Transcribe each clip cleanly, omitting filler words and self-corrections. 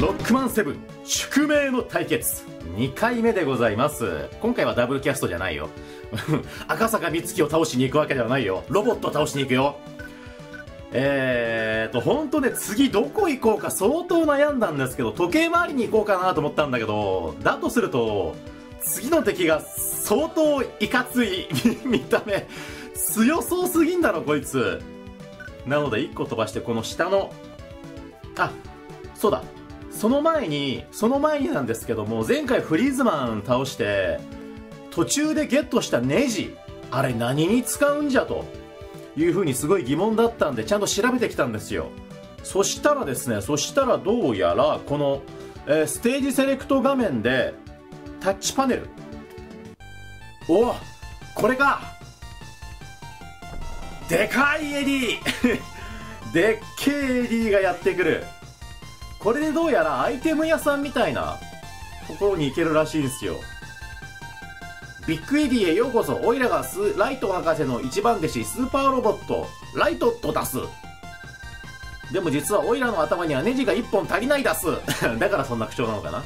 ロックマンセブン宿命の対決2回目でございます。今回はダブルキャストじゃないよ赤坂みつきを倒しに行くわけではないよ。ロボットを倒しに行くよ。ほんとね、次どこ行こうか相当悩んだんですけど、時計回りに行こうかなと思ったんだけど、だとすると次の敵が相当いかつい見た目、強そうすぎんだろこいつ。なので1個飛ばして、この下の、あ、そうだ、その前になんですけども、前回フリーズマン倒して途中でゲットしたネジ、あれ何に使うんじゃという風にすごい疑問だったんで、ちゃんと調べてきたんですよ。そしたらですね、どうやらこの、ステージセレクト画面でタッチパネル、お、これか、でかいエディでっけえエディがやってくる。これでどうやらアイテム屋さんみたいなところに行けるらしいんですよ。ビッグエディへようこそ、オイラがライト博士の一番弟子、スーパーロボットライトと出す。でも実はオイラの頭にはネジが1本足りない出すだからそんな口調なのかな。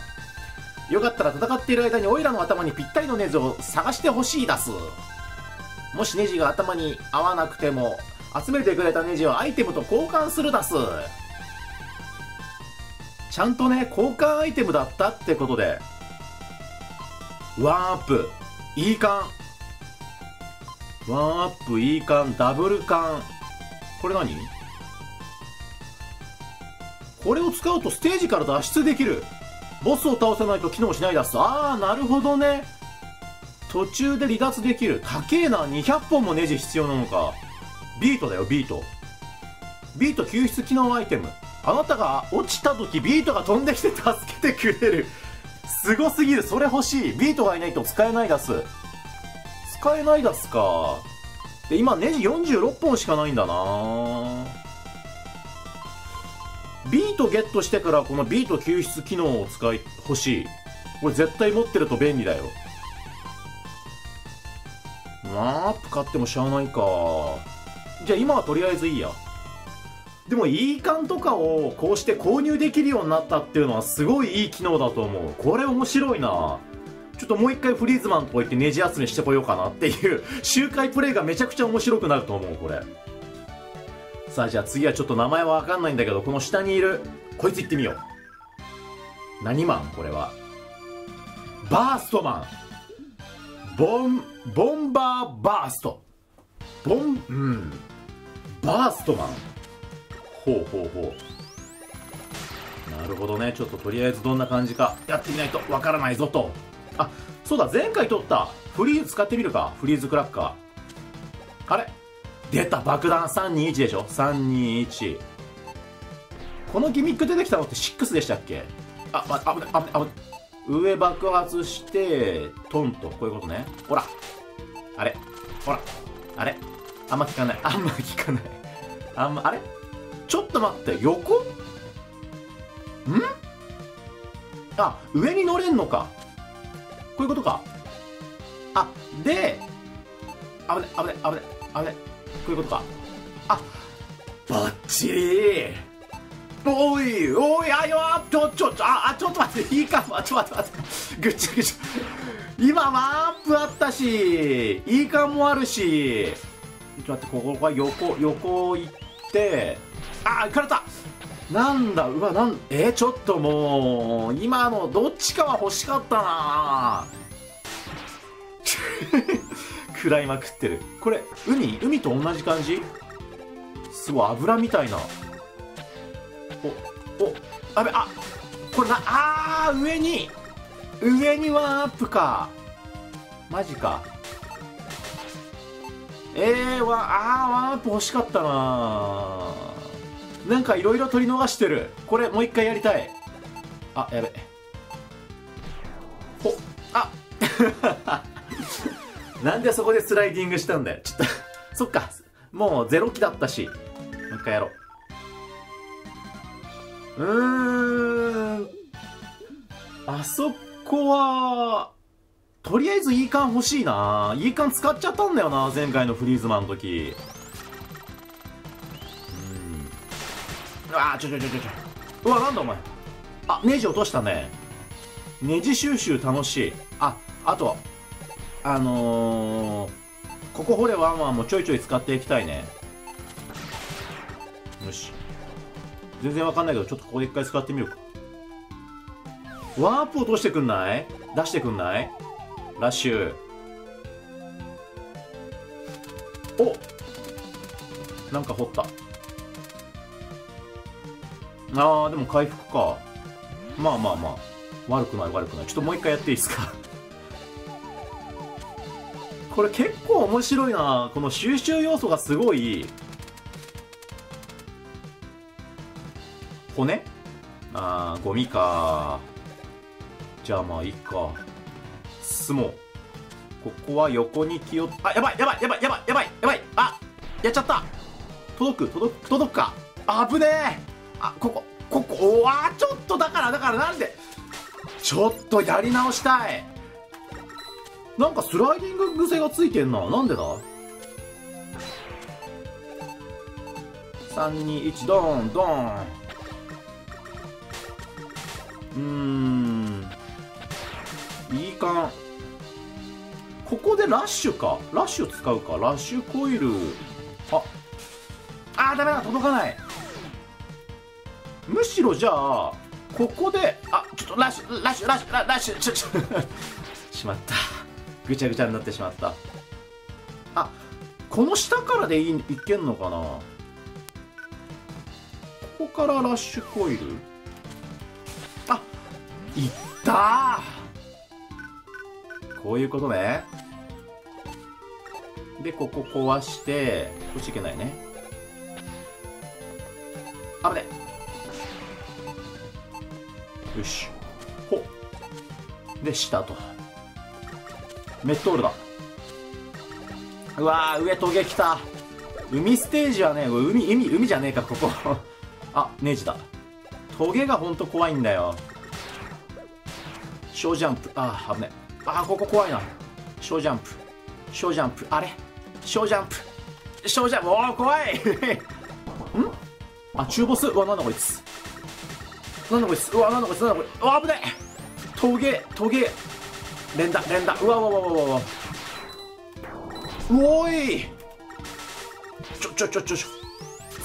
よかったら戦っている間にオイラの頭にぴったりのネジを探してほしい出す。もしネジが頭に合わなくても集めてくれたネジをアイテムと交換する出す。ちゃんとね、交換アイテムだったってことでワンアップE缶、ワンアップE缶、ダブル缶、これ何？これを使うとステージから脱出できる。ボスを倒さないと機能しないだす。あー、なるほどね。途中で離脱できる。高えな、200本もネジ必要なのか。ビートだよ、ビート。ビート救出機能アイテム、あなたが落ちた時ビートが飛んできて助けてくれる。すごすぎる、それ欲しい。ビートがいないと使えないだす。使えないだすか。で、今ネジ46本しかないんだな。ビートゲットしてからこのビート救出機能を使い欲しい。これ絶対持ってると便利だよ。ワンアップ買ってもしゃあないか。じゃあ今はとりあえずいいや。でも E 缶とかをこうして購入できるようになったっていうのはすごいいい機能だと思う。これ面白いな。ちょっともう一回フリーズマンとこ行ってネジ集めしてこようかなっていう周回プレイがめちゃくちゃ面白くなると思うこれ。さあ、じゃあ次はちょっと名前は分かんないんだけど、この下にいるこいつ行ってみよう。何マンこれは。バーストマン、ボンバーバースト、バーストマン。ほうほうほう、なるほどね。ちょっととりあえずどんな感じかやってみないとわからないぞと。あ、そうだ、前回取ったフリーズ使ってみるか。フリーズクラッカー、あれ出た爆弾321でしょ。321、このギミック出てきたのって6でしたっけ。あ、ま、危ない危ない危ない。上爆発してトンと、こういうことね。ほらあれ、ほらあれ、あんま効かない、あんま効かない、あんま、あれ、ちょっと待って、横？ん？あ、上に乗れんのか。こういうことか。あ、で、危ね、危ね、危ね、危ね。こういうことか。あ、バッチリ。おい、おい、あ、よー、ちょっと待って、いいか、ちょっと待って。ぐちゃぐちゃ。今、ワンアップあったし、いいかもあるし。ちょっと待って、ここは横行って、あー、行かれた。なんだ、うわ、なん、ちょっともう今のどっちかは欲しかったな食らいまくってる。これ海と同じ感じ。すごい油みたいな。お、あべ、あ、これな、あー、上にワンアップか。マジか。ワンアップ欲しかったな。なんかいろいろ取り逃してる。これもう一回やりたい。あ、やべ。ほ、あなんでそこでスライディングしたんだよ。ちょっと、そっか。もうゼロ機だったし。もう一回やろう。あそこは、とりあえずいい感欲しいな。いい感使っちゃったんだよな、前回のフリーズマンの時。うわ、なんだお前。あ、ネジ落としたね。ネジ収集楽しい。あ、あと、ここ掘れワンワンもちょいちょい使っていきたいね。よし。全然わかんないけど、ちょっとここで一回使ってみるか。ワンアップ落としてくんない？出してくんない？ラッシュ。お！なんか掘った。あー、でも回復か。まあまあまあ。悪くない悪くない。ちょっともう一回やっていいですか。これ結構面白いな。この収集要素がすごい。骨？あー、ゴミか。じゃあまあいいか。相撲。ここは横に気を、あ、やばいやばいやばいやばいやばいやばい、あ、やっちゃった。届くか。あぶねえ。あ、ここ、おわ、ちょっとだからなんでちょっとやり直したい。なんかスライディング癖がついてんな。なんでだ。321ドンドン。いい感。ここでラッシュか。ラッシュ使うか。ラッシュコイル。あーダメだ、届かない。むしろじゃあここで、あ、ちょっとラッシュしまった。ぐちゃぐちゃになってしまった。あ、この下からでいけんのかな。ここからラッシュコイル。あ、いったー。こういうことね。で、ここ壊して、こっちいけないね。あぶね。よし。ほっ。で、下と。メットオールだ。うわー、上トゲきた。海ステージはね、海じゃねえか、ここ。あ、ネジだ。トゲがほんと怖いんだよ。小ジャンプ。あー、危ねえ。あー、ここ怖いな。小ジャンプ、あれ小ジャンプ、おー、怖い。ん、あ、中ボス。うわ、なんだこいつ、うわ、なんだこいつ、うわ、危ない。トゲ、連打、うわ、うわ、うおーい。ちょ、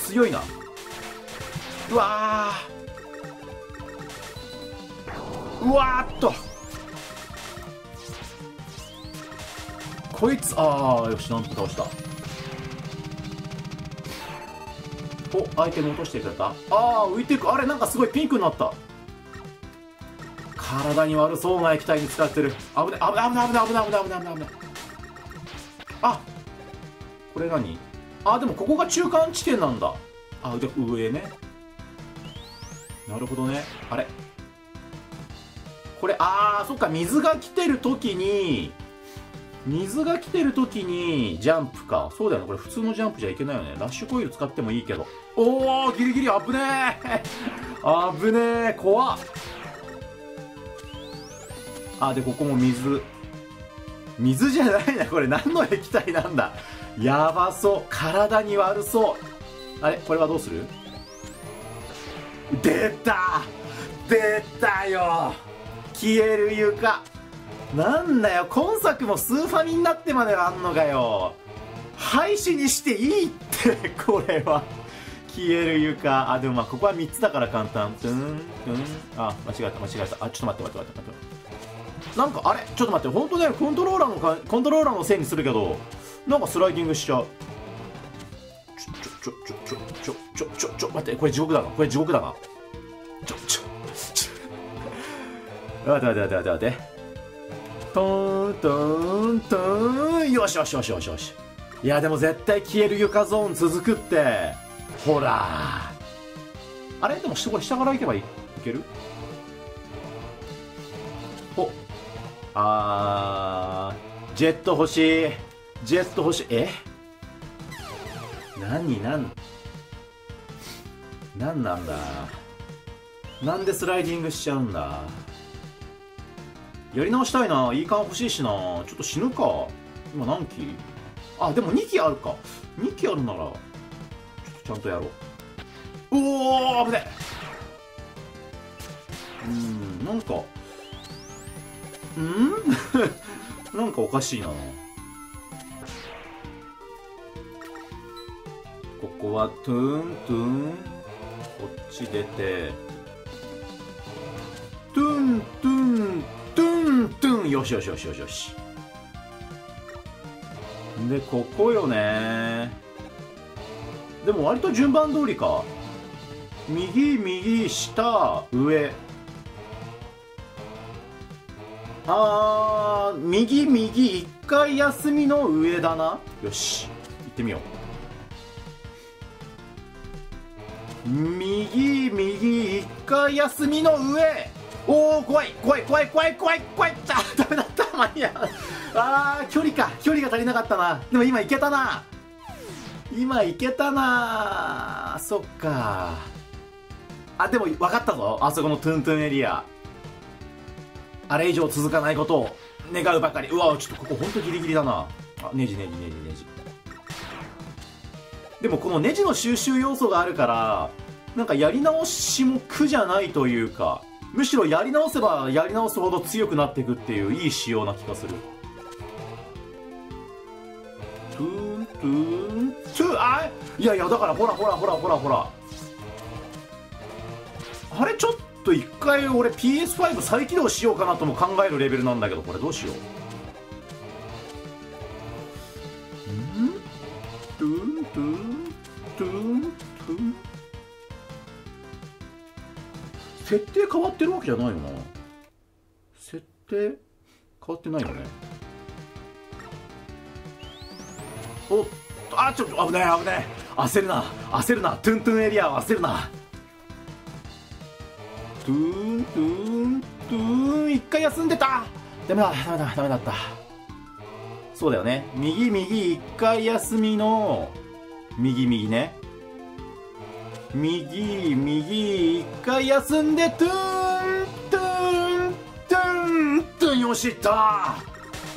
強いな。うわー、うわーっとこいつ。ああ、よし、なんと倒した。お、アイテム落としてくれた。ああ、浮いていく。あれ、なんかすごいピンクになった。体に悪そうな液体に使ってる。危ね、危ね。あ、これ何。あ、でもここが中間地点なんだ。あ、で、上ね。なるほどね。あれ、これ、ああ、そっか、水が来てるときにジャンプか。そうだよね。これ普通のジャンプじゃいけないよね。ラッシュコイル使ってもいいけど。おお、ギリギリ。危ねえ。危ねえ。怖っ。あ、で、ここも水。水じゃないな。これ何の液体なんだ。やばそう。体に悪そう。あれ、これはどうする？出たよ。消える床。なんだよ、今作もスーファミになってまではあんのかよ。廃止にしていいって。これは消える床。あ、でもまあここは3つだから簡単。あ、間違えた。あ、ちょっと待って、なんかあれ、ちょっと待って、本当ね、コントローラーのせいにするけど、なんかスライディングしちゃう。ちょ待って、これ地獄だな。待って、トーン、よし。いや、でも絶対消える床ゾーン続くって。ほら、あれ、でもこれ下から行けばいける。お、あー、ジェット欲しい。え、なんだ、なんでスライディングしちゃうんだ。やり直したいな。いい感欲しいしな。ちょっと死ぬか。今何機？あ、でも2機あるか。2機あるなら、ちょっとちゃんとやろう。うおー、危ねえ。なんかなんかおかしいな。ここはトゥントゥン、こっち出てトゥントゥントゥントゥン、よしよしよしよしよし。でここよね。でも割と順番通りか。右右下上、あー右右一回休みの上だな。よし行ってみよう。右右一回休みの上。おお怖い怖い怖い怖い怖い怖い。あダメだった、間に合う。あー距離か、距離が足りなかったな。でも今いけたな、今いけたな。そっか。あでも分かったぞ、あそこのトゥントゥンエリア、あれ以上続かないことを願うばかり。うわちょっとここほんとギリギリだな。あネジネジネジネジ。でもこのネジの収集要素があるから、なんかやり直しも苦じゃないというか、むしろやり直せばやり直すほど強くなっていくっていう、いい仕様な気がする。トゥントゥントゥン、あいやいやだからほらほらほらほらほら、あれちょっと一回俺 PS5 再起動しようかなとも考えるレベルなんだけど、これどうしよう。トゥントゥントゥントゥン、設定変わってるわけじゃないよな。設定変わってないよね。おっと、あちょっと危ない危ない、焦るな焦るな、トゥントゥンエリアは焦るな。トゥントゥントゥン、一回休んでた。ダメだダメだダメだった。そうだよね、右右一回休みの右右ね、右右一回休んでトゥントゥントゥントゥン、よしった。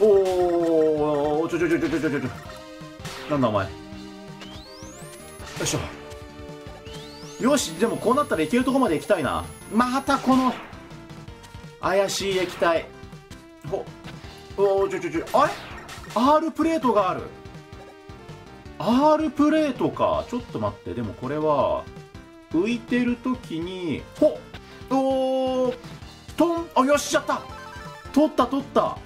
おおちょちょちょちょちょちょちょ、なんだお前。よいしょ、よし。でもこうなったらいけるとこまで行きたいな。またこの怪しい液体。ほおーちょちょちょ、あれ R プレートがある。 R プレートか。ちょっと待って、でもこれは浮いてる時にほおートン、あよしやった、取った取った。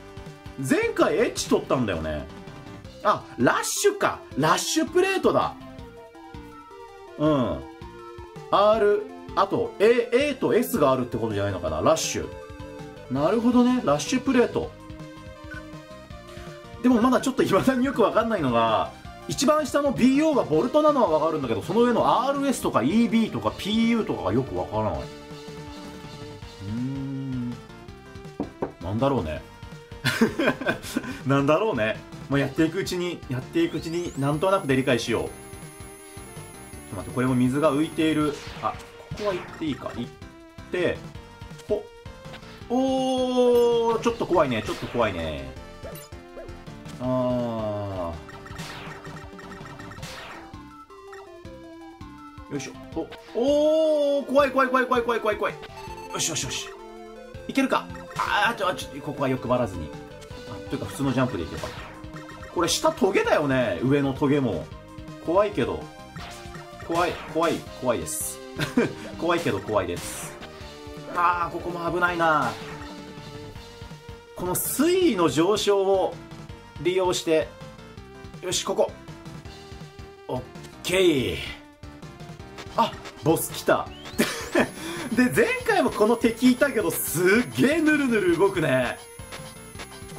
前回エッチ取ったんだよね。あラッシュか、ラッシュプレートだ。うん、R、あと A と S があるってことじゃないのかな。ラッシュ、なるほどね、ラッシュプレート。でもまだちょっといまだによくわかんないのが、一番下の BO がボルトなのはわかるんだけど、その上の RS とか EB とか PU とかがよくわからない。なんだろうねなんだろうね。もうやっていくうちにやっていくうちになんとなくで理解しよう。待って、これも水が浮いている。あここは行っていいか、行ってほおーちょっと怖いね、ちょっと怖いね。あーよいしょ、おおー怖い怖い怖い怖い怖い怖い怖い。よしよしよし、いけるか。あーちょここは欲張らずに、あというか普通のジャンプでいけば。これ下トゲだよね、上のトゲも怖いけど、怖い怖い怖いです怖いけど怖いです。あーここも危ないな。この水位の上昇を利用して、よしここオッケー。あボス来たで前回もこの敵いたけど、すっげえぬるぬる動くね。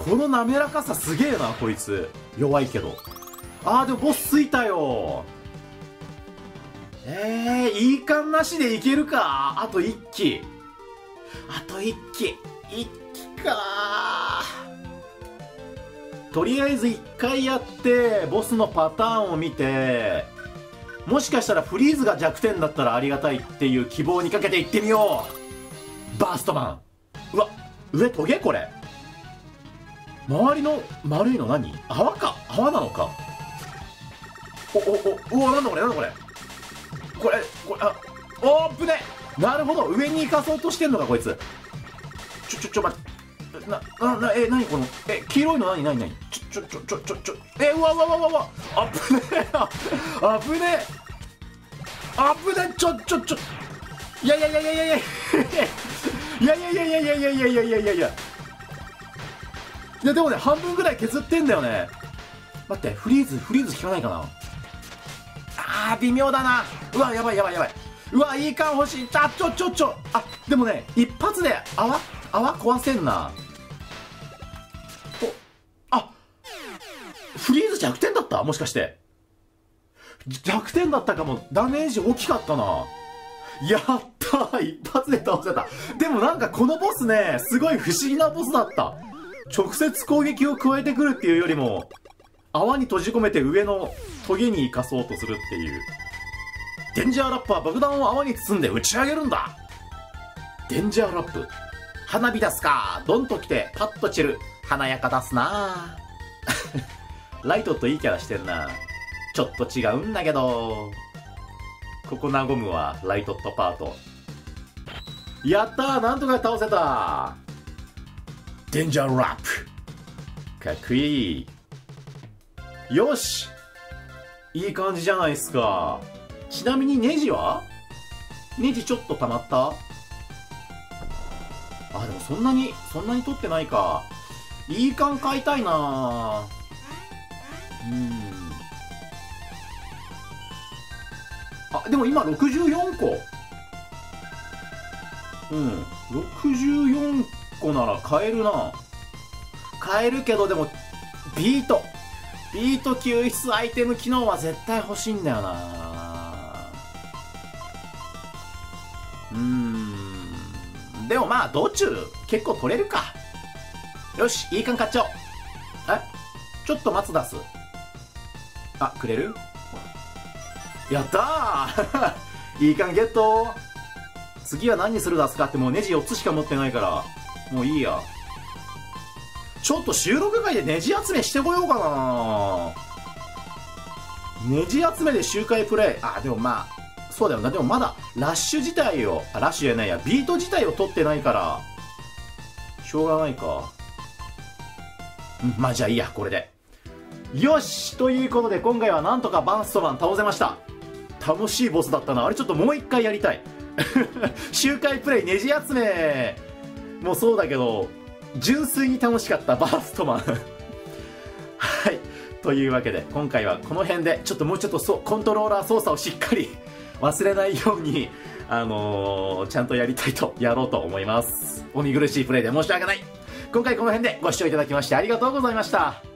この滑らかさすげえな、こいつ弱いけど。あーでもボスついたよ。いい感なしでいけるか。あと一機、あと一機、一機か。とりあえず一回やってボスのパターンを見て、もしかしたらフリーズが弱点だったらありがたいっていう希望にかけていってみよう。バーストマン、うわ上トゲ、これ周りの丸いの何、泡か、泡なのか。おおお、うわなんだこれなんだこれこれ、あおーぶね。なるほど、上に行かそうとしてんのかこいつ。待って。何この、黄色いの何うわ、あぶねえ、あぶねえ、あぶねえ、いや、いやでもね、半分ぐらい削ってんだよね。待って、フリーズ効かないかな。微妙だな。うわ、やばい。うわ、いい感欲しい。あ、でもね、一発で泡壊せんな。フリーズ弱点だった？もしかして。弱点だったかも。ダメージ大きかったな。やったー、一発で倒せた。でもなんかこのボスね、すごい不思議なボスだった。直接攻撃を加えてくるっていうよりも、泡に閉じ込めて上のトゲに生かそうとするっていう。デンジャーラップは爆弾を泡に包んで打ち上げるんだ。デンジャーラップ。花火出すか。ドンと来てパッと散る。華やか出すな。ライトといいキャラしてるな。ちょっと違うんだけど。ここなゴムはライトットパート。やったー、なんとか倒せた。デンジャーラップ。かっこいい。よし、いい感じじゃないっすか。ちなみにネジは？ネジちょっと溜まった？でもそんなに取ってないか。いい感買いたいな。でも今64個。64個なら買えるな。買えるけど、でも、ビート救出アイテム機能は絶対欲しいんだよな。でもまあ道中結構取れるか。よし、いい感買っちゃおう。ちょっと松出す。くれる？やったー。いい感ゲット。次は何にする出すかって、もうネジ4つしか持ってないからもういいや。ちょっと収録会でネジ集めしてこようかな。ネジ集めで周回プレイ。でもまあ、そうだよな。でもまだ、ラッシュ自体を、ラッシュじゃないや、ビート自体を取ってないから、しょうがないか。まあじゃあいいや、これで。よし！ということで、今回はなんとかバーストマン倒せました。楽しいボスだったな。ちょっともう一回やりたい。周回プレイネジ集めもそうだけど、純粋に楽しかったバーストマン。はい。というわけで、今回はこの辺で、もうちょっとコントローラー操作をしっかり忘れないように、ちゃんとやろうと思います。お見苦しいプレイで申し訳ない。今回この辺でご視聴いただきましてありがとうございました。